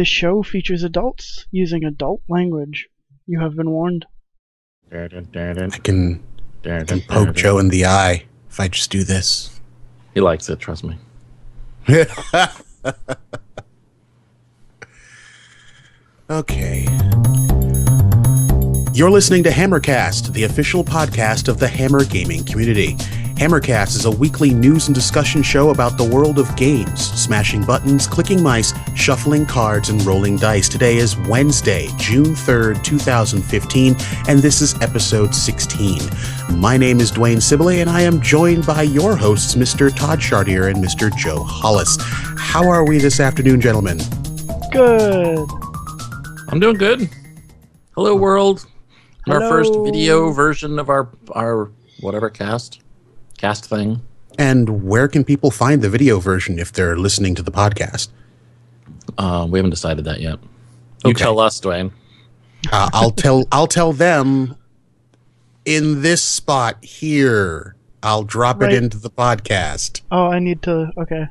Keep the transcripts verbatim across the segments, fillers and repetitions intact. This show features adults using adult language. You have been warned. I can, I can poke Joe in the eye if I just do this. He likes it, trust me. Okay. You're listening to Hammercast, the official podcast of the Hammer Gaming Community. Hammercast is a weekly news and discussion show about the world of games, smashing buttons, clicking mice, shuffling cards, and rolling dice. Today is Wednesday, June third, two thousand fifteen, and this is episode sixteen. My name is Dwayne Sibley, and I am joined by your hosts, Mister Todd Chartier and Mister Joe Hollis. How are we this afternoon, gentlemen? Good. I'm doing good. Hello, world. Hello. Our first video version of our, our whatever cast. Cast thing. And where can people find the video version if they're listening to the podcast? Uh, we haven't decided that yet. You okay. Tell us, Dwayne. Uh, I'll tell. I'll tell them. In this spot here, I'll drop right. it into the podcast. Oh, I need to. Okay,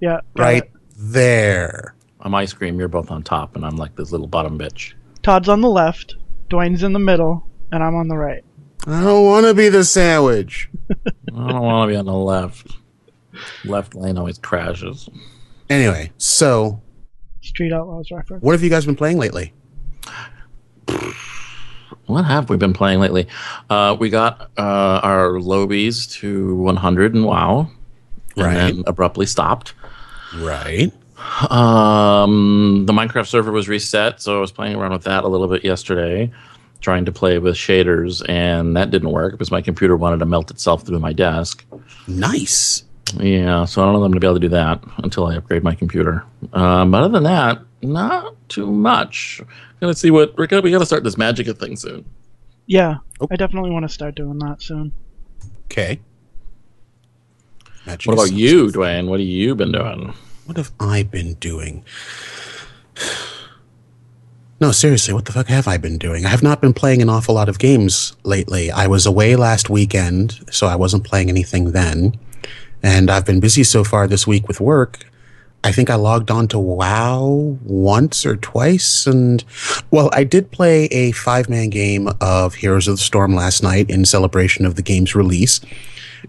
yeah. Right it. there. I'm ice cream. You're both on top, and I'm like this little bottom bitch. Todd's on the left. Dwayne's in the middle, and I'm on the right. I don't want to be the sandwich. I don't want to be on the left. Left lane always crashes. Anyway, so... Street Outlaws reference. What have you guys been playing lately? What have we been playing lately? Uh, we got uh, our lobies to one hundred and WoW. Right. And then abruptly stopped. Right. Um, the Minecraft server was reset, so I was playing around with that a little bit yesterday, trying to play with shaders, and that didn't work because my computer wanted to melt itself through my desk. Nice. Yeah, so I don't know if I'm going to be able to do that until I upgrade my computer. Um, but other than that, not too much. Going to see what we're going to. We got to start this Magicka thing soon. Yeah, oh. I definitely want to start doing that soon. Okay. Magic what about you, Dwayne? What have you been doing? What have I been doing? No, seriously, what the fuck have I been doing? I have not been playing an awful lot of games lately. I was away last weekend, so I wasn't playing anything then. And I've been busy so far this week with work. I think I logged on to WoW once or twice. And, well, I did play a five-man game of Heroes of the Storm last night in celebration of the game's release.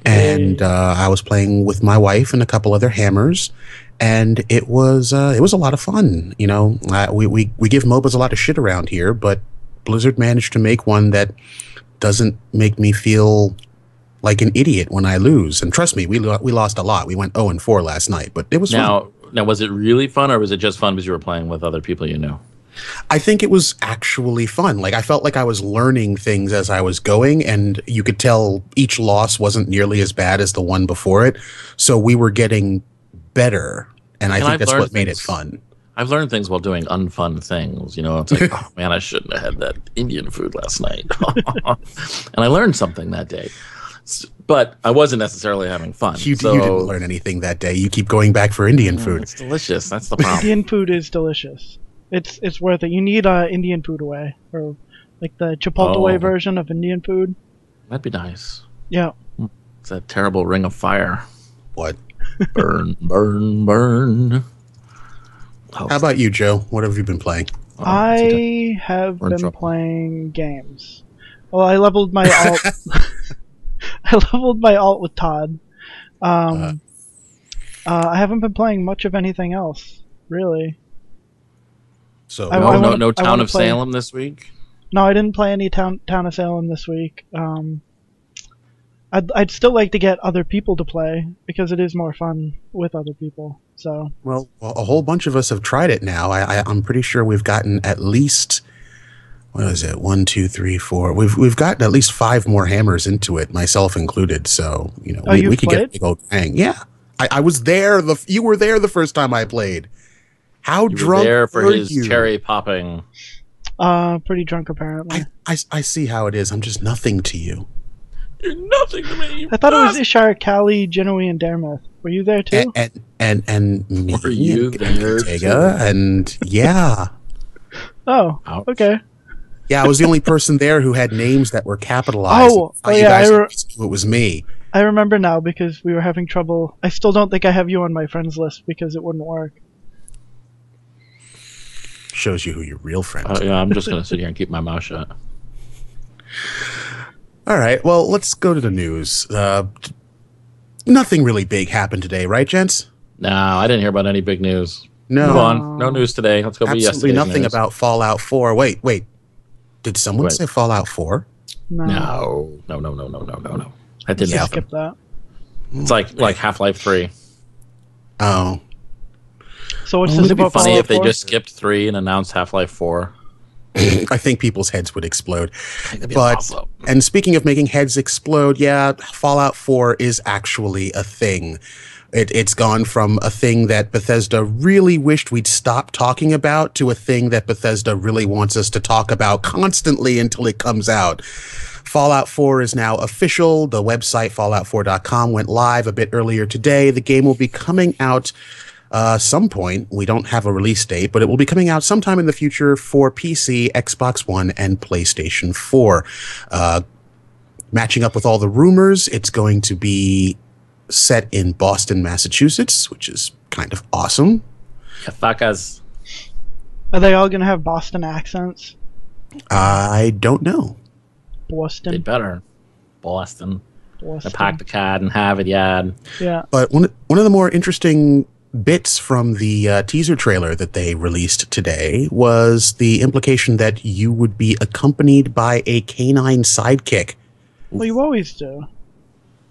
And uh, I was playing with my wife and a couple other hammers. And it was uh, it was a lot of fun, you know. Uh, we we we give MOBAs a lot of shit around here, but Blizzard managed to make one that doesn't make me feel like an idiot when I lose. And trust me, we lo we lost a lot. We went oh and four last night, but it was now, fun. Now, was it really fun, or was it just fun because you were playing with other people you knew? I think it was actually fun. Like, I felt like I was learning things as I was going, and you could tell each loss wasn't nearly as bad as the one before it. So we were getting better. And I and think I've that's what made things, it fun. I've learned things while doing unfun things. You know, it's like, oh man, I shouldn't have had that Indian food last night. And I learned something that day. But I wasn't necessarily having fun. You, so, you didn't learn anything that day. You keep going back for Indian yeah, food. It's delicious. That's the problem. Indian food is delicious. It's it's worth it. You need uh, Indian food away. Or like the Chipotle oh, version of Indian food. That'd be nice. Yeah. It's that terrible ring of fire. What? Burn, burn, burn. Oh. How about you, Joe? What have you been playing? Oh, I have We're been playing games. Well, I leveled my alt. I leveled my alt with Todd. Um, uh, uh, I haven't been playing much of anything else, really. So I, no, I wanna, no Town of play, Salem this week? No, I didn't play any Town, town of Salem this week. Um, I'd, I'd still like to get other people to play because it is more fun with other people. So well, well a whole bunch of us have tried it now. I, I, I'm pretty sure we've gotten at least what is it? One, two, three, four. We've we've gotten at least five more hammers into it, myself included. So you know, oh, we, we could get a big old bang. Yeah, I, I was there. The you were there the first time I played. How you drunk were there for were his you? Cherry popping? Uh, pretty drunk apparently. I, I I see how it is. I'm just nothing to you. You're nothing to me. I thought it was Ishar, Callie, Genoa, and Daremuth. Were you there too? And and and, and me. Were you and there Ortega, too? And yeah. Oh, ouch. Okay. Yeah, I was the only person there who had names that were capitalized. Oh, oh yeah, I re it was me. I remember now because we were having trouble. I still don't think I have you on my friends list because it wouldn't work. Shows you who your real friends uh, are. Yeah, I'm just going to sit here and keep my mouth shut. All right. Well, let's go to the news. Uh, nothing really big happened today, right, gents? No, I didn't hear about any big news. No. Move on. No news today. Let's go Absolutely be yesterday's nothing news. About Fallout four. Wait, wait. Did someone wait. say Fallout four? No. No, no, no, no, no, no, no. I didn't yeah. skip that. It's like like Half-Life three. Oh. So what's this about Fallout four? It would be funny if they just skipped three and announced Half-Life four. I think people's heads would explode. But and speaking of making heads explode, yeah, Fallout four is actually a thing. It, it's gone from a thing that Bethesda really wished we'd stop talking about to a thing that Bethesda really wants us to talk about constantly until it comes out. Fallout four is now official. The website fallout four dot com went live a bit earlier today. The game will be coming out Uh, some point. We don't have a release date, but it will be coming out sometime in the future for P C, Xbox One, and PlayStation four. Uh, matching up with all the rumors, it's going to be set in Boston, Massachusetts, which is kind of awesome. Yeah, fuckers. Are they all going to have Boston accents? I don't know. Boston. They better. Boston. Boston. They pack the card and have it, yeah. Yeah. But one, one of the more interesting bits from the uh, teaser trailer that they released today was the implication that you would be accompanied by a canine sidekick. Well, you always do.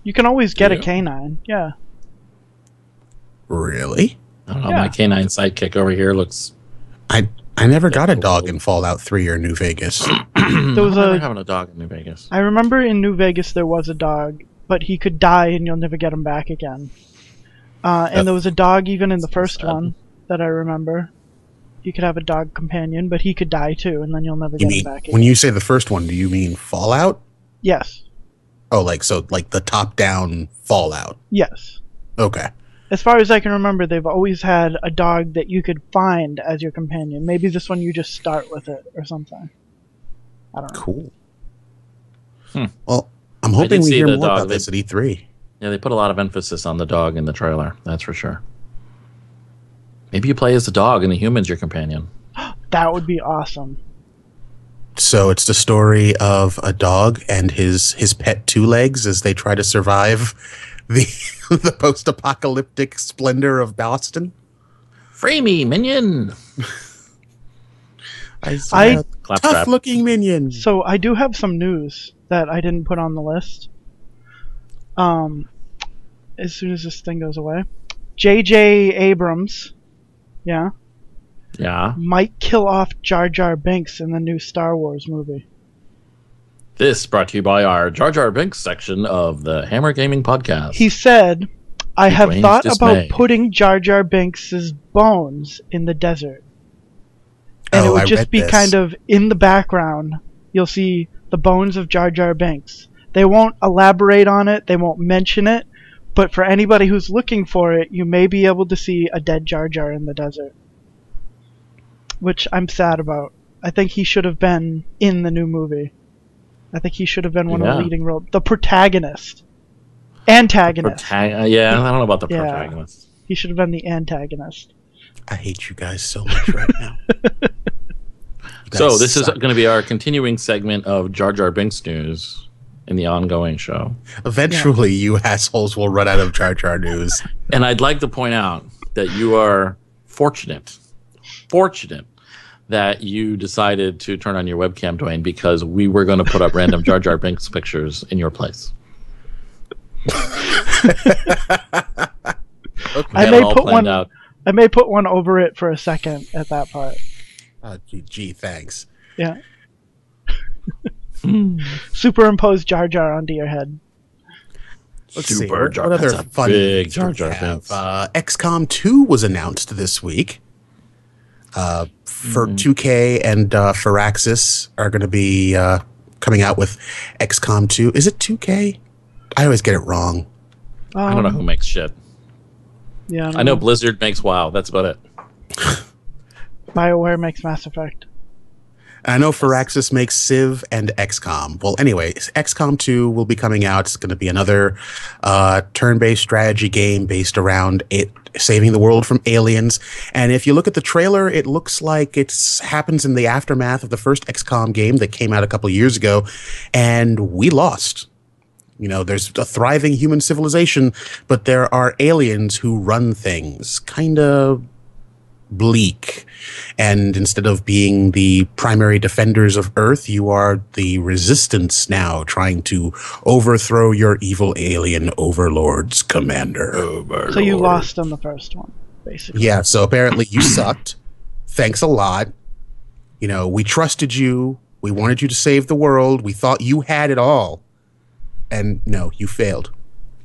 You can always get yeah. a canine, yeah. Really? I don't know, yeah. my canine sidekick over here looks... I I never got a dog in Fallout three or New Vegas. There was a, having a dog in New Vegas. I remember in New Vegas there was a dog, but he could die and you'll never get him back again. Uh, and there was a dog even in the first one that I remember. You could have a dog companion, but he could die too, and then you'll never get him back again. When you say the first one, do you mean Fallout? Yes. Oh, like so, like the top-down Fallout? Yes. Okay. As far as I can remember, they've always had a dog that you could find as your companion. Maybe this one you just start with it or something. I don't know. Cool. Hmm. Well, I'm hoping we hear more about this at E three. Yeah, they put a lot of emphasis on the dog in the trailer. That's for sure. Maybe you play as the dog and the human's your companion. That would be awesome. So it's the story of a dog and his his pet two legs as they try to survive the the post-apocalyptic splendor of Boston. Free me, minion. I, I tough crap. looking minion. So I do have some news that I didn't put on the list. Um, as soon as this thing goes away, J J Abrams, yeah, yeah, might kill off Jar Jar Binks in the new Star Wars movie. This brought to you by our Jar Jar Binks section of the Hammer Gaming Podcast. He said, "I have thought about putting Jar Jar Binks's bones in the desert, and it would just be kind of in the background. You'll see the bones of Jar Jar Binks." They won't elaborate on it, they won't mention it, but for anybody who's looking for it, you may be able to see a dead Jar Jar in the desert. Which I'm sad about. I think he should have been in the new movie. I think he should have been one yeah. of the leading roles. The protagonist. Antagonist. The prota uh, yeah, I don't know about the yeah. protagonist. He should have been the antagonist. I hate you guys so much right now. So this suck. is going to be our continuing segment of Jar Jar Binks news. In the ongoing show. Eventually, yeah. you assholes will run out of Jar Jar news. And I'd like to point out that you are fortunate, fortunate that you decided to turn on your webcam, Dwayne, because we were going to put up random Jar Jar Binks pictures in your place. I may put one. Out. I may put one over it for a second at that part. Oh, gee, gee thanks. Yeah. Mm. Superimpose Jar Jar onto your head. Let's Super see. Jar what other fun big Jar Jar things? Uh, X COM two was announced this week. Uh, for mm. two K and uh, Firaxis are going to be uh, coming out with X COM two. Is it two K? I always get it wrong. Um, I don't know who makes shit. Yeah, I, I know, know Blizzard makes WoW. That's about it. BioWare makes Mass Effect. I know Firaxis makes Civ and X COM. Well, anyway, X COM two will be coming out. It's going to be another uh, turn-based strategy game based around it saving the world from aliens. And if you look at the trailer, it looks like it happens in the aftermath of the first X COM game that came out a couple years ago, and we lost. You know, there's a thriving human civilization, but there are aliens who run things. Kind of bleak. And instead of being the primary defenders of Earth, you are the resistance now, trying to overthrow your evil alien overlord's commander. Overlord. So you lost on the first one, basically. Yeah, so apparently you sucked. Thanks a lot. You know, we trusted you. We wanted you to save the world. We thought you had it all. And no, you failed.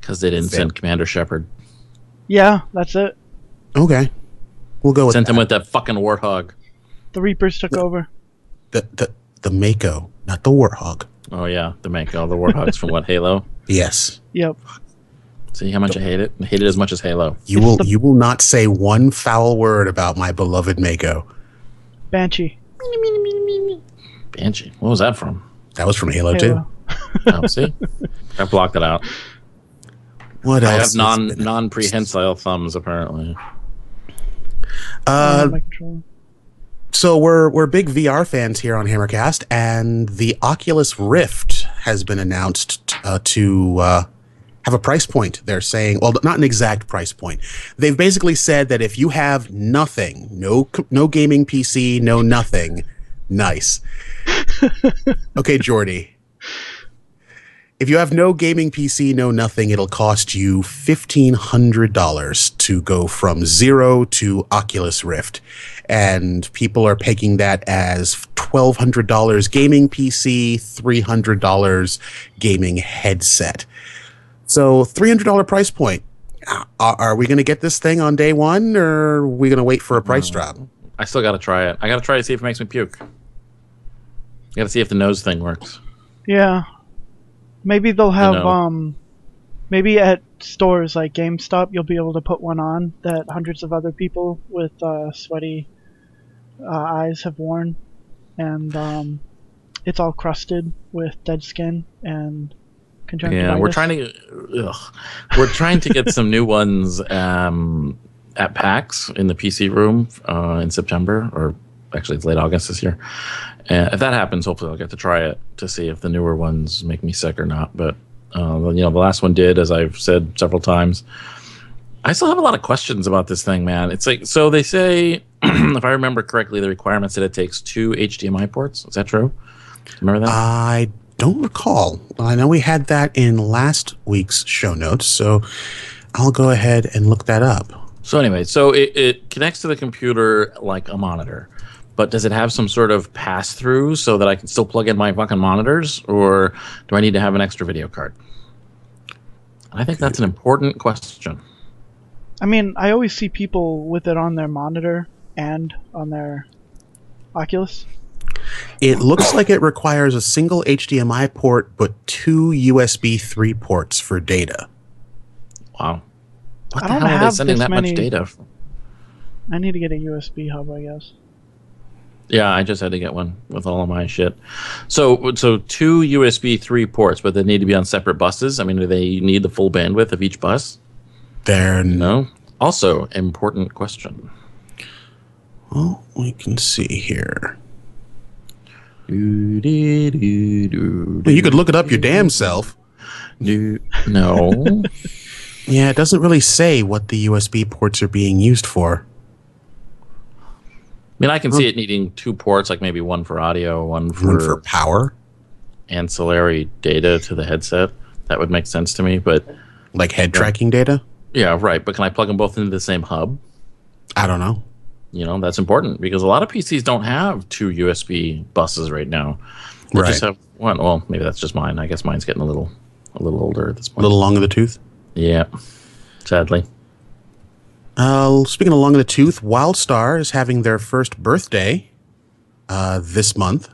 Because they didn't failed. send Commander Shepard. Yeah, that's it. Okay. We'll go with Sent that. Sent him with that fucking Warthog. The Reapers took the, over. The, the, the Mako, not the Warthog. Oh, yeah, the Mako. The Warthog's from what, Halo? Yes. Yep. See how much the, I hate it? I hate it as much as Halo. You will, the, you will not say one foul word about my beloved Mako. Banshee. Banshee. What was that from? That was from Halo, Halo. two. Oh, see? I blocked it out. What else? I have non non prehensile thumbs apparently. Uh, so we're we're big V R fans here on Hammercast, and the Oculus Rift has been announced uh, to uh, have a price point. They're saying, well, not an exact price point. They've basically said that if you have nothing, no no gaming P C, no nothing, nice. Okay, Jordy. If you have no gaming P C, no nothing, it'll cost you fifteen hundred dollars to go from zero to Oculus Rift. And people are pegging that as twelve hundred dollars gaming P C, three hundred dollars gaming headset. So three hundred dollar price point. Are we going to get this thing on day one, or are we going to wait for a price no. drop? I still got to try it. I got to try to see if it makes me puke. I got to see if the nose thing works. Yeah. Maybe they'll have, you know, um, maybe at stores like GameStop, you'll be able to put one on that hundreds of other people with uh, sweaty uh, eyes have worn. And um, it's all crusted with dead skin and conjunctivitis. Yeah, we're trying to, ugh, we're trying to get some new ones um, at PAX in the P C room uh, in September, or actually it's late August this year. And if that happens, hopefully I'll get to try it to see if the newer ones make me sick or not. But, uh, you know, the last one did, as I've said several times. I still have a lot of questions about this thing, man. It's like, so they say, if I remember correctly, the requirements that it takes two H D M I ports. Is that true? Remember that? I don't recall. I know we had that in last week's show notes, so I'll go ahead and look that up. So anyway, so it, it connects to the computer like a monitor. But does it have some sort of pass-through so that I can still plug in my fucking monitors? Or do I need to have an extra video card? I think that's an important question. I mean, I always see people with it on their monitor and on their Oculus. It looks like it requires a single H D M I port, but two U S B three ports for data. Wow. What the hell are they sending that much data for? I need to get a U S B hub, I guess. Yeah, I just had to get one with all of my shit. So, so two U S B three ports, but they need to be on separate buses. I mean, do they need the full bandwidth of each bus? There, no. Also, important question. Well, we can see here. Do, do, do, do, well, you could look it up your damn self. Do, no. Yeah, it doesn't really say what the U S B ports are being used for. I mean, I can see it needing two ports, like maybe one for audio, one for, one for power, ancillary data to the headset. That would make sense to me, but like head tracking data. Yeah, right. But can I plug them both into the same hub? I don't know. You know, that's important because a lot of P Cs don't have two U S B buses right now. They right. just have one. Well, maybe that's just mine. I guess mine's getting a little, a little older at this point. A little long in the tooth. Yeah, sadly. Uh, speaking of long in the tooth, WildStar is having their first birthday uh, this month,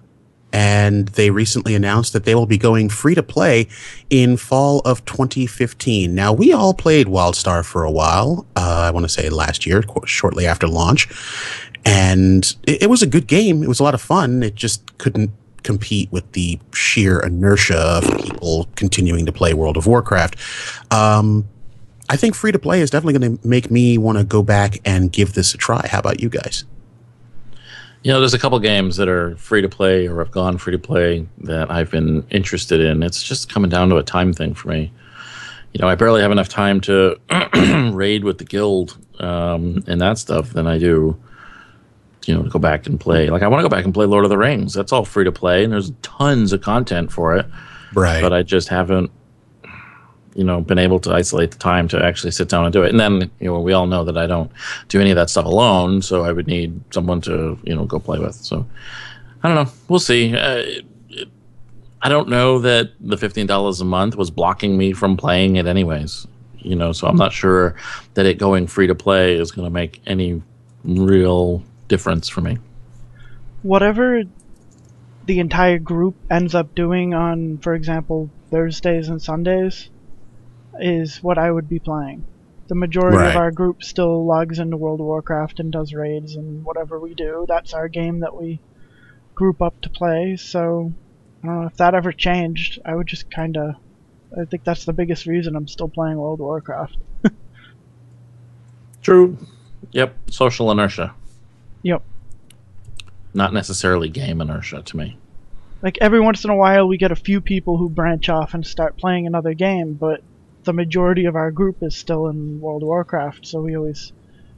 and they recently announced that they will be going free-to-play in fall of twenty fifteen. Now, we all played WildStar for a while, uh, I want to say last year, shortly after launch, And it, it was a good game. It was a lot of fun. It just couldn't compete with the sheer inertia of people continuing to play World of Warcraft. Um, I think free-to-play is definitely going to make me want to go back and give this a try. How about you guys? You know, there's a couple games that are free-to-play or have gone free-to-play that I've been interested in. It's just coming down to a time thing for me. You know, I barely have enough time to raid with the guild um, and that stuff than I do, you know, to go back and play. Like, I want to go back and play Lord of the Rings. That's all free-to-play, and there's tons of content for it. Right. But I just haven't, you know, been able to isolate the time to actually sit down and do it. And then, you know, we all know that I don't do any of that stuff alone, so I would need someone to, you know, go play with. So, I don't know. We'll see. Uh, it, it, I don't know that the fifteen dollars a month was blocking me from playing it anyways. You know, so I'm not sure that it going free-to-play is going to make any real difference for me. Whatever the entire group ends up doing on, for example, Thursdays and Sundays is what I would be playing. The majority right. of our group still logs into World of Warcraft and does raids and whatever we do. That's our game that we group up to play. So I don't know if that ever changed. I would just kind of... I think that's the biggest reason I'm still playing World of Warcraft. True. Yep. Social inertia. Yep. Not necessarily game inertia to me. Like, every once in a while we get a few people who branch off and start playing another game, but the majority of our group is still in World of Warcraft, so we always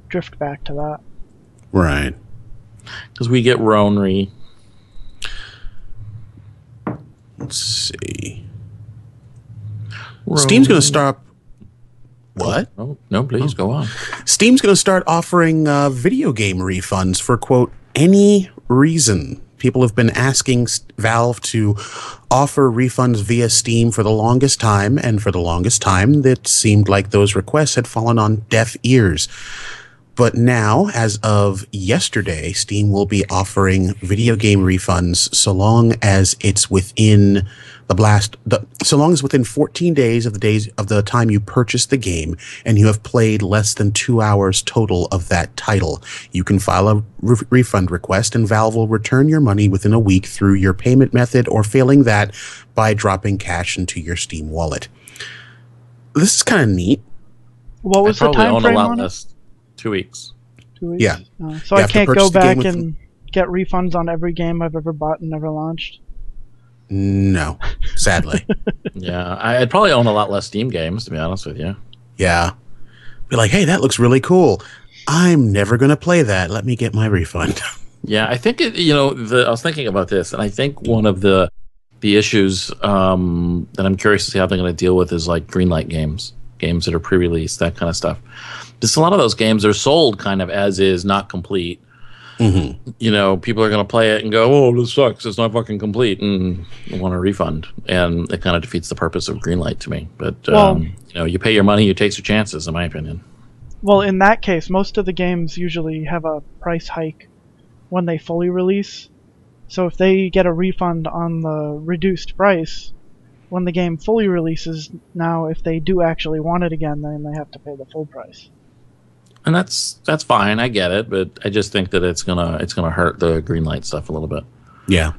drift back to that. Right. Because we get Ronery. Let's see. Ronery. Steam's going to stop. What? Oh, no, please, oh. go on. Steam's going to start offering uh, video game refunds for, quote, any reason. People have been asking Valve to offer refunds via Steam for the longest time, and for the longest time, it seemed like those requests had fallen on deaf ears. But now, as of yesterday, Steam will be offering video game refunds so long as it's within the blast, the, so long as within fourteen days of the days of the time you purchased the game and you have played less than two hours total of that title. You can file a re refund request, and Valve will return your money within a week through your payment method, or failing that, by dropping cash into your Steam wallet. This is kind of neat. What was I the time frame on it? Two weeks. Two weeks? Yeah. Uh, so you I can't go back and get refunds on every game I've ever bought and never launched? No. Sadly. Yeah. I'd probably own a lot less Steam games, to be honest with you. Yeah. Be like, hey, that looks really cool. I'm never going to play that. Let me get my refund. Yeah. I think, it, you know, the, I was thinking about this, and I think one of the, the issues um, that I'm curious to see how they're going to deal with is, like, Greenlight games. Games that are pre-released, that kind of stuff. Just a lot of those games are sold kind of as is, not complete. Mm-hmm. You know, people are going to play it and go, oh, this sucks, it's not fucking complete, and want a refund. And it kind of defeats the purpose of Greenlight to me. But, well, um, you know, you pay your money, you take your chances, in my opinion. Well, in that case, most of the games usually have a price hike when they fully release. So if they get a refund on the reduced price... when the game fully releases, now if they do actually want it again, then they have to pay the full price. And that's that's fine, I get it, but I just think that it's gonna it's gonna hurt the Greenlight stuff a little bit. Yeah,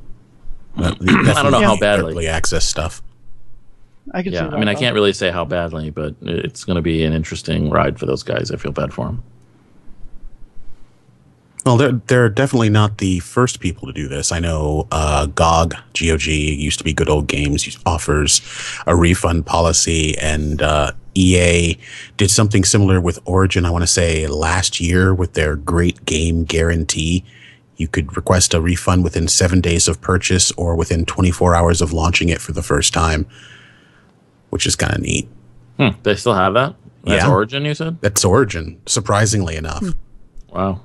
I don't know yeah. how badly early access stuff. I can. Yeah, see that I mean, I can't really say how badly, but it's gonna be an interesting ride for those guys. I feel bad for them. Well, they're, they're definitely not the first people to do this. I know uh, G O G, G O G, used to be Good Old Games, offers a refund policy, and uh, E A did something similar with Origin, I want to say, last year with their Great Game Guarantee. You could request a refund within seven days of purchase or within twenty-four hours of launching it for the first time, which is kind of neat. Hmm, they still have that? That's yeah. Origin, you said? That's Origin, surprisingly enough. Hmm. Wow.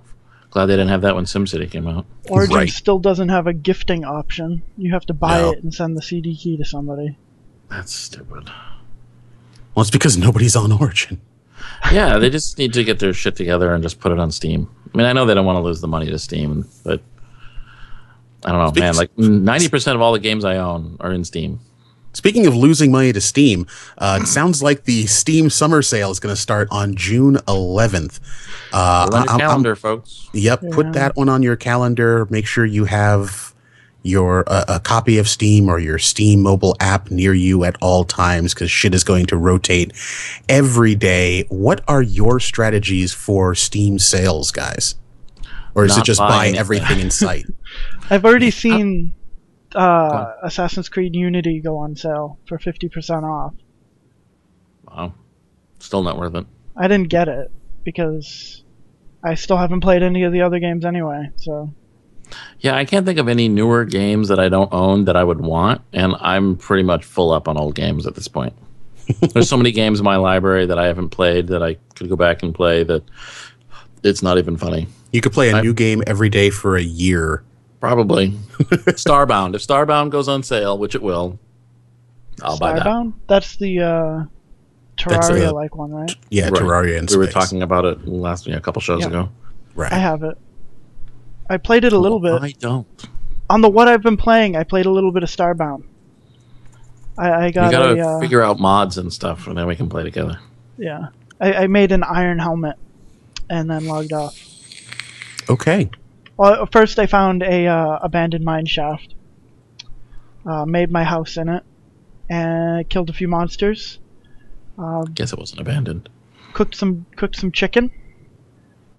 Glad they didn't have that when SimCity came out. Origin right. still doesn't have a gifting option. You have to buy no. it and send the C D key to somebody. That's stupid. Well, it's because nobody's on Origin. Yeah, they just need to get their shit together and just put it on Steam. I mean, I know they don't want to lose the money to Steam, but I don't know, man. Like ninety percent of all the games I own are in Steam. Speaking of losing money to Steam, uh, it sounds like the Steam summer sale is going to start on June eleventh. Uh, on your calendar, I'm, folks. Yep, yeah. Put that one on your calendar. Make sure you have your uh, a copy of Steam or your Steam mobile app near you at all times, because shit is going to rotate every day. What are your strategies for Steam sales, guys? Or is Not it just buy anything. everything in sight? I've already seen... Uh, Assassin's Creed Unity go on sale for fifty percent off. Wow. Still not worth it. I didn't get it because I still haven't played any of the other games anyway, so. Yeah, I can't think of any newer games that I don't own that I would want, and I'm pretty much full up on old games at this point. There's so many games in my library that I haven't played that I could go back and play that it's not even funny. You could play a I, new game every day for a year. Probably. Starbound. If Starbound goes on sale, which it will, I'll Starbound? buy that. Starbound? That's the uh, Terraria-like one, right? Yeah, right. Terraria in space. We were talking about it last you know, a couple shows yeah. ago. Right. I have it. I played it a little oh, bit. I don't. On the what I've been playing, I played a little bit of Starbound. I, I got you gotta a, uh, figure out mods and stuff, and then we can play together. Yeah. I, I made an iron helmet and then logged off. Okay. Well, first I found a uh, abandoned mine shaft, uh, made my house in it, and killed a few monsters. Uh, Guess it wasn't abandoned. Cooked some cooked some chicken,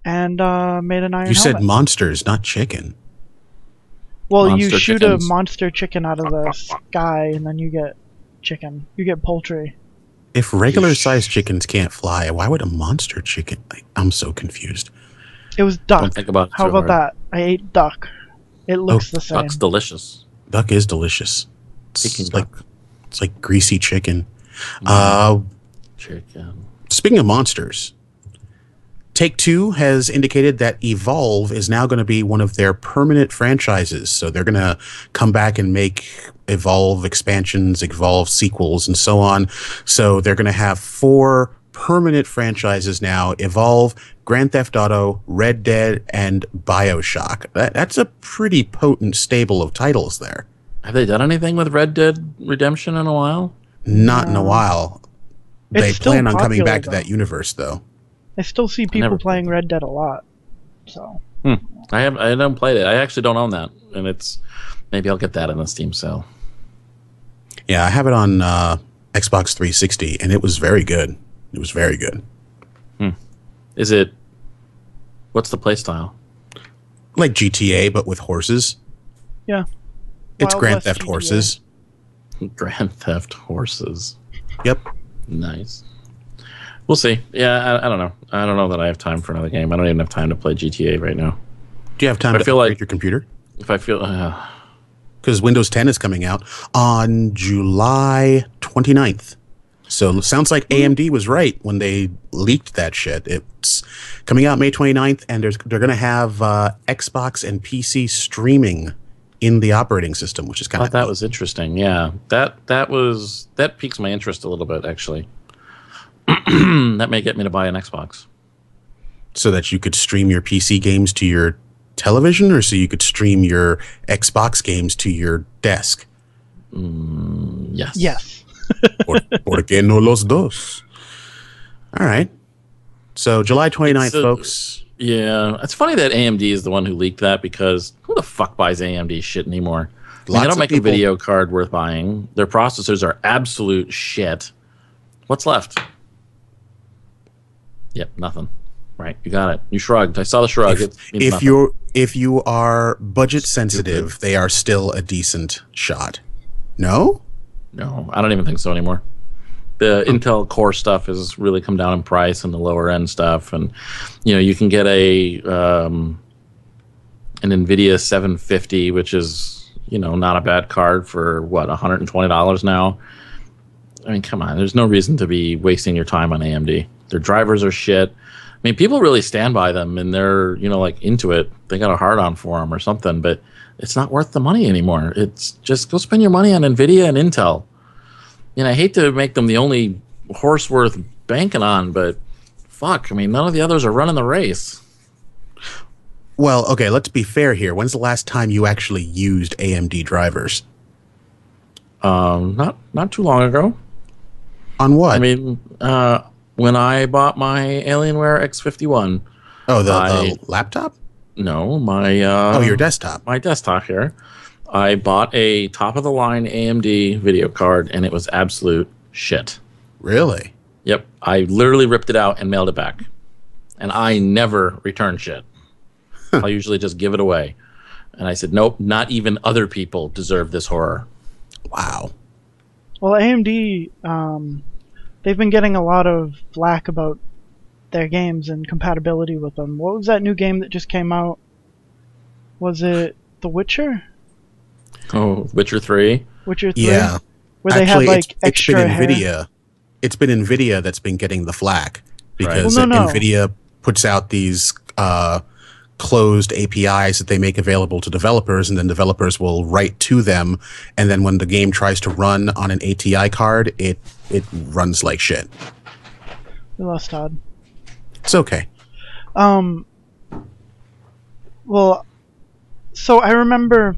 and uh, made an iron. You helmet. said monsters, not chicken. Well, monster you shoot chickens. a monster chicken out of the sky, and then you get chicken. You get poultry. If regular-sized chickens can't fly, why would a monster chicken? Like, I'm so confused. It was duck. Don't think about it. How about that? I ate duck. It looks oh, the same. Duck's delicious. Duck is delicious. It's Speaking like duck. it's like greasy chicken. Yeah. Uh, chicken. Speaking of monsters, Take-Two has indicated that Evolve is now going to be one of their permanent franchises. So they're going to come back and make Evolve expansions, Evolve sequels, and so on. So they're going to have four permanent franchises now: Evolve, Grand Theft Auto, Red Dead, and BioShock. That, that's a pretty potent stable of titles there. Have they done anything with Red Dead Redemption in a while? Not uh, in a while. They plan on coming back though. to that universe, though. I still see people playing Red Dead a lot. So hmm. I have I don't play it. I actually don't own that, and it's maybe I'll get that in a Steam sale. Yeah, I have it on uh, Xbox three sixty, and it was very good. It was very good. Hmm. Is it... What's the playstyle? Like G T A, but with horses. Yeah. It's Wild Grand West Theft G T A. Horses. Grand Theft Horses. Yep. Nice. We'll see. Yeah, I, I don't know. I don't know that I have time for another game. I don't even have time to play G T A right now. Do you have time if to I feel upgrade like, your computer? If I feel... Uh, because Windows ten is coming out on July twenty-ninth. So it sounds like A M D was right when they leaked that shit. It's coming out May twenty-ninth, and there's, they're going to have uh, Xbox and P C streaming in the operating system, which is kind of... That was interesting, yeah. That that was that piques my interest a little bit, actually. That may get me to buy an Xbox. So that you could stream your P C games to your television, or so you could stream your Xbox games to your desk? Mm, yes. Yes. por, ¿Por qué no los dos? All right. So July twenty-ninth, so, folks. Yeah. It's funny that A M D is the one who leaked that, because who the fuck buys A M D shit anymore? I mean, they don't make people. a video card worth buying. Their processors are absolute shit. What's left? Yep, nothing. Right. You got it. You shrugged. I saw the shrug. If, if, you're, if you are budget sensitive, Stupid. they are still a decent shot. No? No, I don't even think so anymore. The hmm. Intel Core stuff has really come down in price, and the lower end stuff, and you know you can get a um, an NVIDIA seven fifty, which is you know not a bad card for what one hundred twenty dollars now. I mean, come on, there's no reason to be wasting your time on A M D. Their drivers are shit. I mean, people really stand by them, and they're you know like into it. They got a hard on for them or something, but. It's not worth the money anymore. It's just go spend your money on NVIDIA and Intel. And I hate to make them the only horse worth banking on, but fuck, I mean, none of the others are running the race. Well, okay, let's be fair here. When's the last time you actually used A M D drivers? um, not not too long ago. On what? I mean, uh, when I bought my Alienware X fifty-one. Oh, the, I, the laptop? No, my uh, oh, your desktop. My desktop here. I bought a top-of-the-line A M D video card, and it was absolute shit. Really? Yep. I literally ripped it out and mailed it back. And I never return shit. I'll usually just give it away. And I said, nope, not even other people deserve this horror. Wow. Well, A M D, um, they've been getting a lot of flack about their games and compatibility with them. What was that new game that just came out? Was it The Witcher? Oh, Witcher three? Witcher three? Yeah. Where they Actually, had, like, it's, extra it's been NVIDIA. It's been NVIDIA that's been getting the flack. Because right. well, no, NVIDIA no. puts out these uh, closed A P Is that they make available to developers, and then developers will write to them. And then when the game tries to run on an A T I card, it it runs like shit. We lost Todd. It's okay. Um. Well, so I remember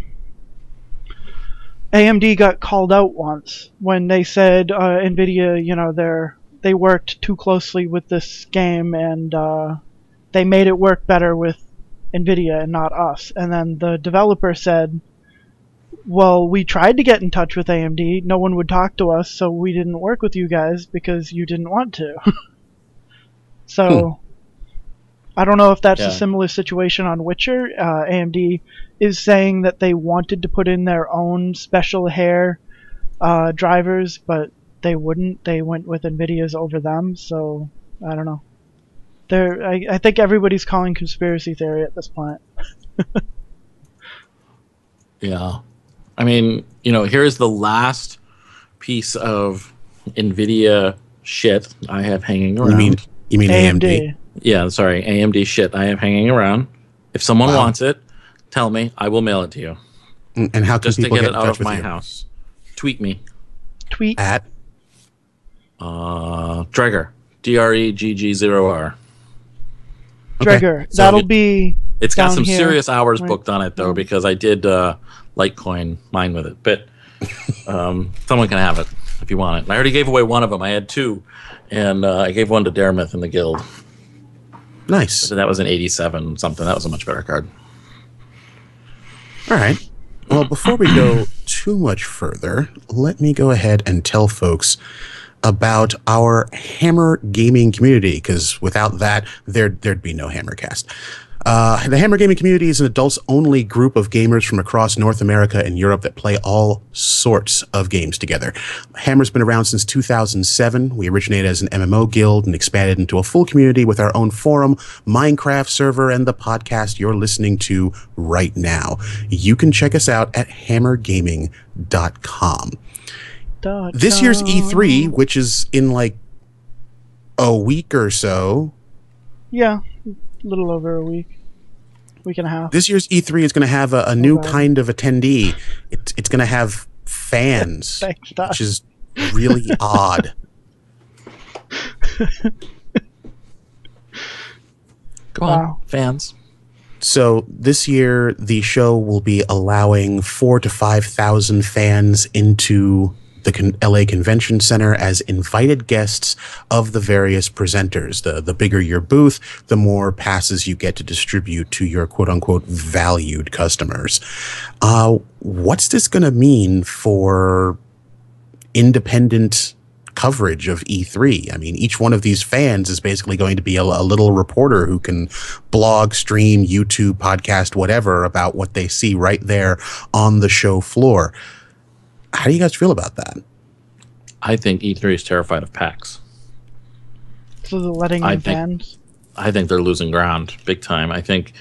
A M D got called out once when they said uh, NVIDIA, you know, they're they worked too closely with this game, and uh, they made it work better with NVIDIA and not us. And then the developer said, well, we tried to get in touch with A M D. No one would talk to us, so we didn't work with you guys because you didn't want to. So hmm. I don't know if that's yeah. a similar situation on Witcher. Uh, A M D is saying that they wanted to put in their own special hair uh, drivers, but they wouldn't. They went with NVIDIA's over them, so I don't know. They're, I, I think everybody's calling conspiracy theory at this point. Yeah. I mean, you know, here's the last piece of NVIDIA shit I have hanging around. You mean, you mean A M D? Yeah, sorry, A M D shit I have hanging around. If someone wow. wants it, tell me. I will mail it to you. And how can Just people to get, get it out of my you? house. Tweet me. Tweet. At Uh, Dregger, D R E G G zero R. Okay. Dregger, so that'll it, be. It's got some here. serious hours right. booked on it though, because I did uh, Litecoin mine with it. But um, someone can have it if you want it. And I already gave away one of them. I had two, and uh, I gave one to Daremuth in the guild. Nice. So that was an eighty-seven something. That was a much better card. All right. Well, before we go too much further, let me go ahead and tell folks about our Hammer Gaming Community, because without that, there, there'd be no Hammercast. Uh, the Hammer Gaming Community is an adults-only group of gamers from across North America and Europe that play all sorts of games together. Hammer's been around since two thousand seven. We originated as an M M O guild and expanded into a full community with our own forum, Minecraft server, and the podcast you're listening to right now. You can check us out at hammer gaming dot com. This year's E three, which is in like a week or so. Yeah, a little over a week. Week and a half. This year's E three is going to have a, a new right. kind of attendee. It, it's going to have fans, Thanks, which is really odd. Go on, wow. fans. So this year, the show will be allowing four to five thousand fans into the L A Convention Center as invited guests of the various presenters. The, the bigger your booth, the more passes you get to distribute to your quote-unquote valued customers. Uh, what's this going to mean for independent coverage of E three? I mean, each one of these fans is basically going to be a, a little reporter who can blog, stream, YouTube, podcast, whatever, about what they see right there on the show floor. How do you guys feel about that? I think E three is terrified of PAX. So they're letting in fans? I think they're losing ground big time. I think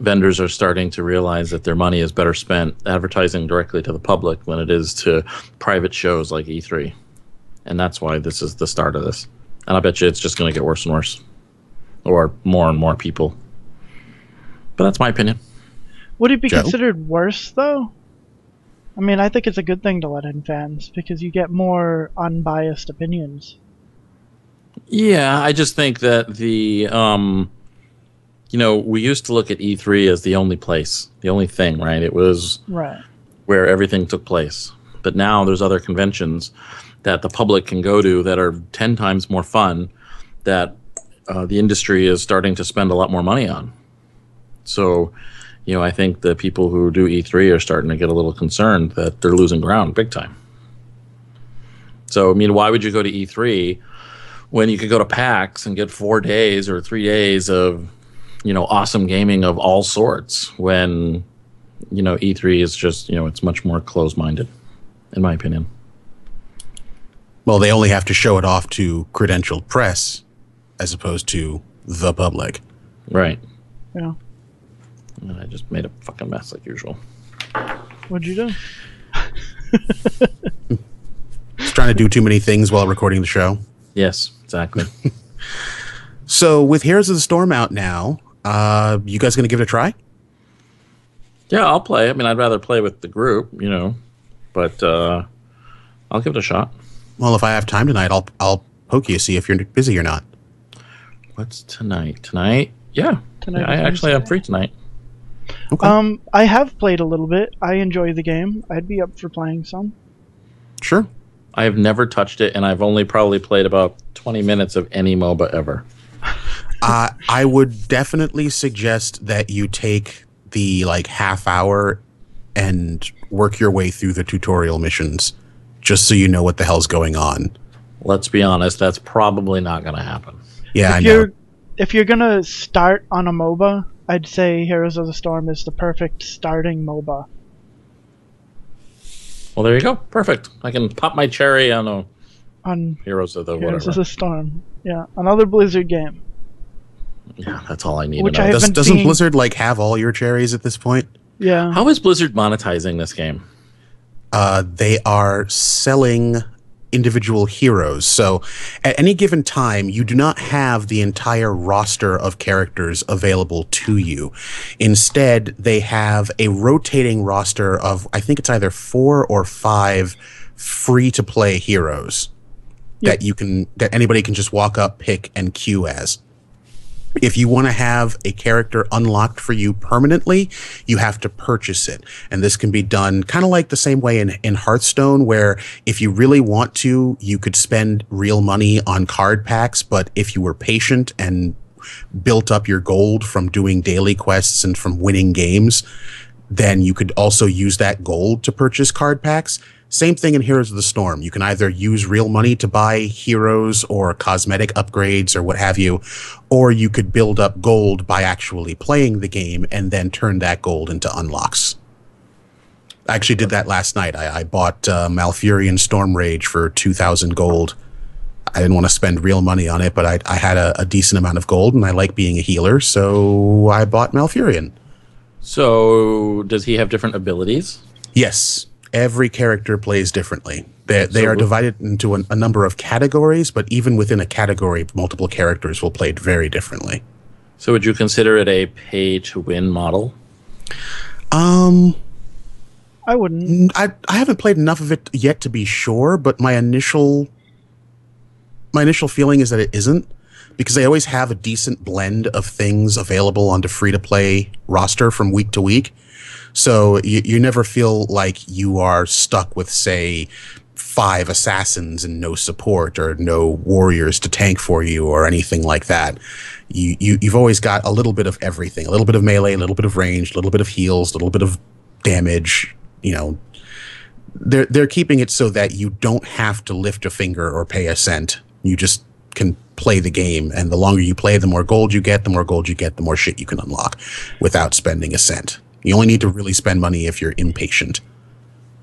vendors are starting to realize that their money is better spent advertising directly to the public than it is to private shows like E three. And that's why this is the start of this. And I bet you it's just going to get worse and worse. Or more and more people. But that's my opinion. Would it be Joe? considered worse, though? I mean, I think it's a good thing to let in fans, because you get more unbiased opinions. Yeah, I just think that the, um, you know, we used to look at E three as the only place, the only thing, right? It was right. where everything took place. but now there's other conventions that the public can go to that are ten times more fun that uh, the industry is starting to spend a lot more money on. So, you know, I think the people who do E three are starting to get a little concerned that they're losing ground big time. So, I mean, why would you go to E three when you could go to PAX and get four days or three days of, you know, awesome gaming of all sorts when, you know, E three is just, you know, it's much more closed-minded, in my opinion. Well, they only have to show it off to credentialed press as opposed to the public. Right. Yeah. And I just made a fucking mess like usual. What'd you do? Just trying to do too many things while recording the show. Yes, exactly. So with Heroes of the Storm out now, uh, you guys going to give it a try? Yeah, I'll play. I mean, I'd rather play with the group, you know, but uh, I'll give it a shot. Well, if I have time tonight, I'll I'll poke you, see if you're busy or not. What's tonight? Tonight? Yeah. Tonight yeah I actually am free tonight. Okay. Um, I have played a little bit. I enjoy the game. I'd be up for playing some. Sure. I have never touched it, and I've only probably played about twenty minutes of any MOBA ever. uh, I would definitely suggest that you take the like half hour and work your way through the tutorial missions, just so you know what the hell's going on. Let's be honest, that's probably not going to happen. Yeah, if I know. You're, if you're going to start on a MOBA, I'd say Heroes of the Storm is the perfect starting MOBA. Well, there you go. Perfect. I can pop my cherry on, a on Heroes of the Heroes whatever. Of the Storm. Yeah, another Blizzard game. Yeah, that's all I need. Which to know. I Does, doesn't seen... Blizzard like have all your cherries at this point? Yeah. How is Blizzard monetizing this game? Uh, they are selling individual heroes. So at any given time, you do not have the entire roster of characters available to you. Instead, they have a rotating roster of, I think it's either four or five free-to-play heroes yep. that you can, that anybody can just walk up, pick, and queue as. If you want to have a character unlocked for you permanently, you have to purchase it. And this can be done kind of like the same way in, in Hearthstone, where if you really want to, you could spend real money on card packs. But if you were patient and built up your gold from doing daily quests and from winning games, then you could also use that gold to purchase card packs. Same thing in Heroes of the Storm. You can either use real money to buy heroes or cosmetic upgrades or what have you, or you could build up gold by actually playing the game and then turn that gold into unlocks. I actually did that last night. I, I bought uh, Malfurion Storm Rage for two thousand gold. I didn't want to spend real money on it, but I, I had a, a decent amount of gold, and I like being a healer, so I bought Malfurion. So does he have different abilities? Yes. Every character plays differently. They, they are divided into an, a number of categories, but even within a category, multiple characters will play it very differently. So would you consider it a pay-to-win model? Um, I wouldn't. I, I haven't played enough of it yet to be sure, but my initial, my initial feeling is that it isn't, because they always have a decent blend of things available on the free-to-play roster from week to week. So you, you never feel like you are stuck with, say, five assassins and no support or no warriors to tank for you or anything like that. You, you, you've always got a little bit of everything, a little bit of melee, a little bit of range, a little bit of heals, a little bit of damage. You know, they're, they're keeping it so that you don't have to lift a finger or pay a cent. You just can play the game, and the longer you play, the more gold you get, the more gold you get, the more shit you can unlock without spending a cent. You only need to really spend money if you're impatient.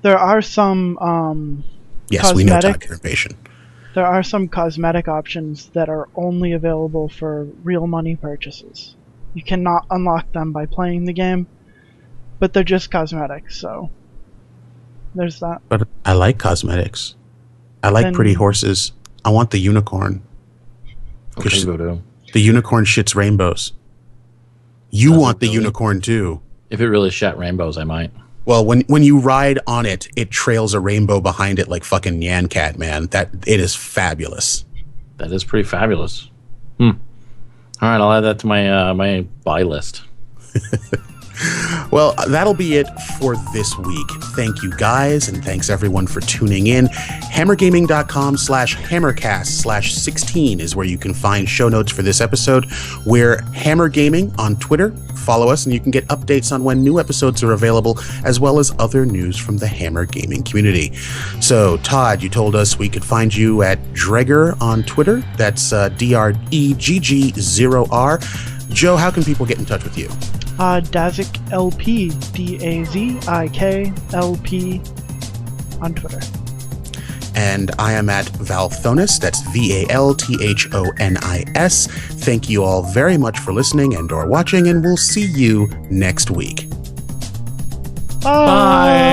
There are some um, yes, cosmetic, we know Todd, you're impatient. There are some cosmetic options that are only available for real money purchases. You cannot unlock them by playing the game, but they're just cosmetics, so there's that. But I like cosmetics. I like then, pretty horses. I want the unicorn. Okay, the unicorn shits rainbows. You Doesn't want the really? unicorn too. If it really shot rainbows, I might. Well, when when you ride on it, it trails a rainbow behind it like fucking Yan Cat, man. That it is fabulous. That is pretty fabulous. Hmm. All right, I'll add that to my uh, my buy list. Well, that'll be it for this week. Thank you guys, and thanks everyone for tuning in. Hammergaming.com slash Hammercast slash 16 is where you can find show notes for this episode. We're Hammer Gaming on Twitter. Follow us, and you can get updates on when new episodes are available, as well as other news from the Hammer Gaming community. So, Todd, you told us we could find you at Dregger on Twitter. That's uh, D R E G G zero R. Joe, how can people get in touch with you? Uh, Dazik L P, D A Z I K L P on Twitter. And I am at Valthonis, that's V A L T H O N I S. Thank you all very much for listening and or watching, and we'll see you next week. Bye! Bye.